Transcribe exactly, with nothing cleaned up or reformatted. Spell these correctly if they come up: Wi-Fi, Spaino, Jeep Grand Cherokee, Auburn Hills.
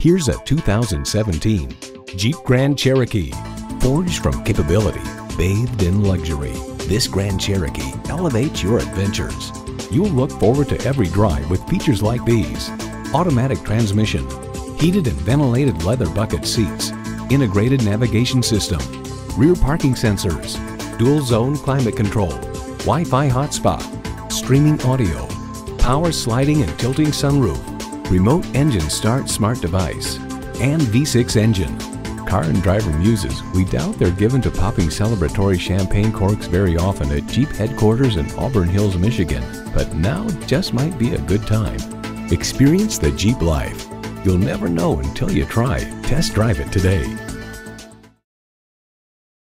Here's a two thousand seventeen Jeep Grand Cherokee. Forged from capability, bathed in luxury, this Grand Cherokee elevates your adventures. You'll look forward to every drive with features like these: automatic transmission, heated and ventilated leather bucket seats, integrated navigation system, rear parking sensors, dual zone climate control, Wi-Fi hotspot, streaming audio, power sliding and tilting sunroof, remote engine start smart device, and V six engine. Car and Driver muses, we doubt they're given to popping celebratory champagne corks very often at Jeep headquarters in Auburn Hills, Michigan, but now just might be a good time. Experience the Jeep life. You'll never know until you try. Test drive it today.